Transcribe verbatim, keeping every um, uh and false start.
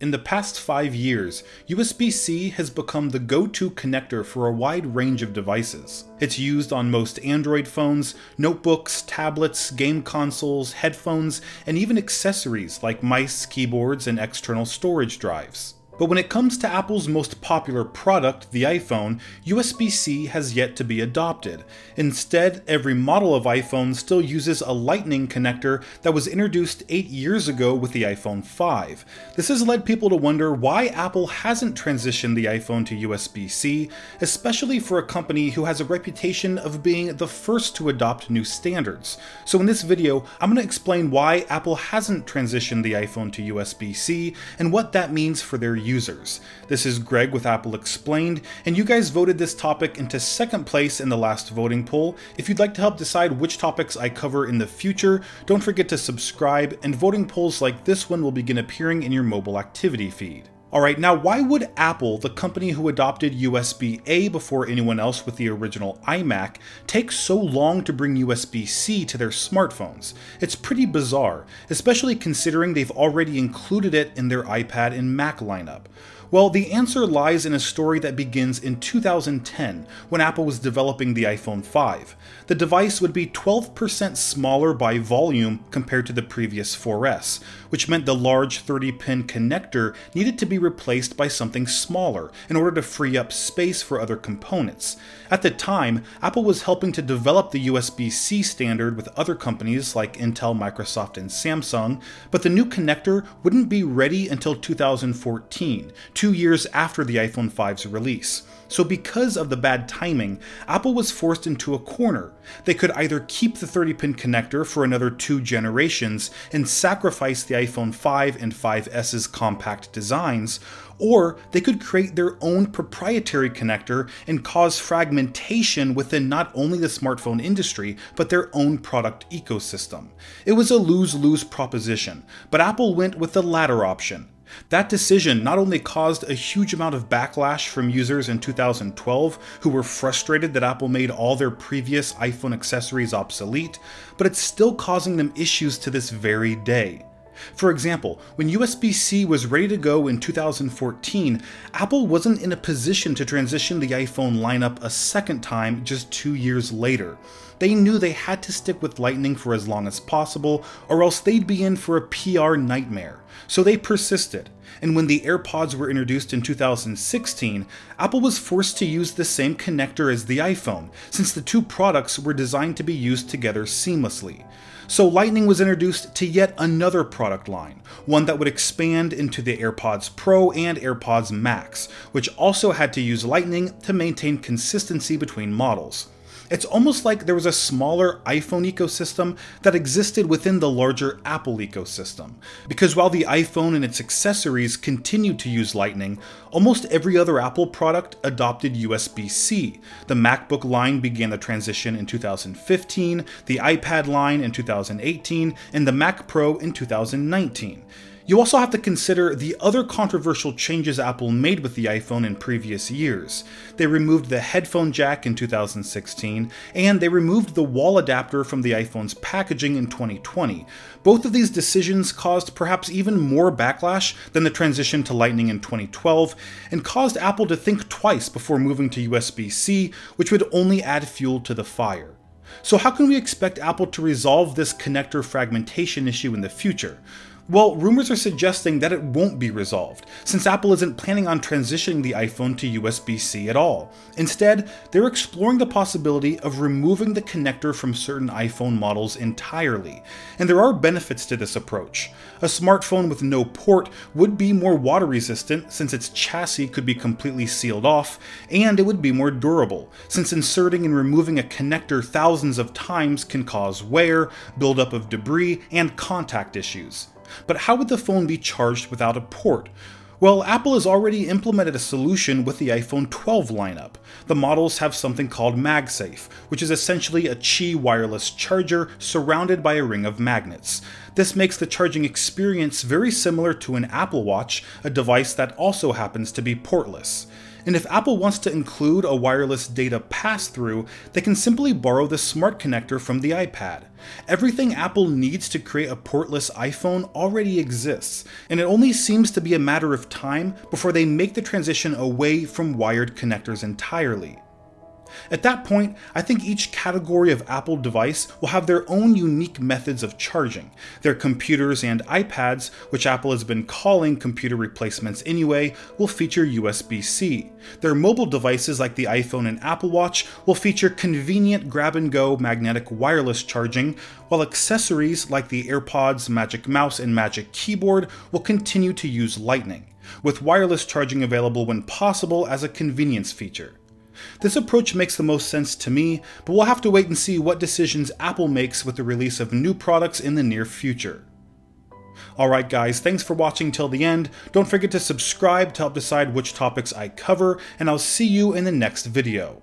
In the past five years, U S B C has become the go-to connector for a wide range of devices. It's used on most Android phones, notebooks, tablets, game consoles, headphones, and even accessories like mice, keyboards, and external storage drives. But when it comes to Apple's most popular product, the iPhone, U S B C has yet to be adopted. Instead, every model of iPhone still uses a Lightning connector that was introduced eight years ago with the iPhone five. This has led people to wonder why Apple hasn't transitioned the iPhone to U S B C, especially for a company who has a reputation of being the first to adopt new standards. So in this video, I'm going to explain why Apple hasn't transitioned the iPhone to U S B C and what that means for their users. users. This is Greg with Apple Explained, and you guys voted this topic into second place in the last voting poll. If you'd like to help decide which topics I cover in the future, don't forget to subscribe, and voting polls like this one will begin appearing in your mobile activity feed. Alright, now why would Apple, the company who adopted U S B A before anyone else with the original iMac, take so long to bring U S B C to their smartphones? It's pretty bizarre, especially considering they've already included it in their iPad and Mac lineup. Well, the answer lies in a story that begins in two thousand ten, when Apple was developing the iPhone five. The device would be twelve percent smaller by volume compared to the previous four S, which meant the large thirty pin connector needed to be replaced by something smaller in order to free up space for other components. At the time, Apple was helping to develop the U S B C standard with other companies like Intel, Microsoft, and Samsung, but the new connector wouldn't be ready until two thousand fourteen. Two years after the iPhone five's release. So because of the bad timing, Apple was forced into a corner. They could either keep the thirty pin connector for another two generations and sacrifice the iPhone five and five S's compact designs, or they could create their own proprietary connector and cause fragmentation within not only the smartphone industry, but their own product ecosystem. It was a lose-lose proposition, but Apple went with the latter option. That decision not only caused a huge amount of backlash from users in two thousand twelve who were frustrated that Apple made all their previous iPhone accessories obsolete, but it's still causing them issues to this very day. For example, when U S B C was ready to go in two thousand fourteen, Apple wasn't in a position to transition the iPhone lineup a second time just two years later. They knew they had to stick with Lightning for as long as possible, or else they'd be in for a P R nightmare. So they persisted, and when the AirPods were introduced in two thousand sixteen, Apple was forced to use the same connector as the iPhone, since the two products were designed to be used together seamlessly. So Lightning was introduced to yet another product line, one that would expand into the AirPods Pro and AirPods Max, which also had to use Lightning to maintain consistency between models. It's almost like there was a smaller iPhone ecosystem that existed within the larger Apple ecosystem, because while the iPhone and its accessories continued to use Lightning, almost every other Apple product adopted U S B C. The MacBook line began the transition in two thousand fifteen, the iPad line in two thousand eighteen, and the Mac Pro in two thousand nineteen. You also have to consider the other controversial changes Apple made with the iPhone in previous years. They removed the headphone jack in two thousand sixteen, and they removed the wall adapter from the iPhone's packaging in twenty twenty. Both of these decisions caused perhaps even more backlash than the transition to Lightning in twenty twelve, and caused Apple to think twice before moving to U S B C, which would only add fuel to the fire. So how can we expect Apple to resolve this connector fragmentation issue in the future? Well, rumors are suggesting that it won't be resolved, since Apple isn't planning on transitioning the iPhone to U S B C at all. Instead, they're exploring the possibility of removing the connector from certain iPhone models entirely, and there are benefits to this approach. A smartphone with no port would be more water resistant, since its chassis could be completely sealed off, and it would be more durable, since inserting and removing a connector thousands of times can cause wear, buildup of debris, and contact issues. But how would the phone be charged without a port? Well, Apple has already implemented a solution with the iPhone twelve lineup. The models have something called MagSafe, which is essentially a Qi wireless charger surrounded by a ring of magnets. This makes the charging experience very similar to an Apple Watch, a device that also happens to be portless. and if Apple wants to include a wireless data pass-through, they can simply borrow the smart connector from the iPad. Everything Apple needs to create a portless iPhone already exists, and it only seems to be a matter of time before they make the transition away from wired connectors entirely. At that point, I think each category of Apple device will have their own unique methods of charging. Their computers and iPads, which Apple has been calling computer replacements anyway, will feature U S B C. Their mobile devices like the iPhone and Apple Watch will feature convenient grab-and-go magnetic wireless charging, while accessories like the AirPods, Magic Mouse, and Magic Keyboard will continue to use Lightning, with wireless charging available when possible as a convenience feature. This approach makes the most sense to me, but we'll have to wait and see what decisions Apple makes with the release of new products in the near future. Alright guys, thanks for watching till the end. Don't forget to subscribe to help decide which topics I cover, and I'll see you in the next video.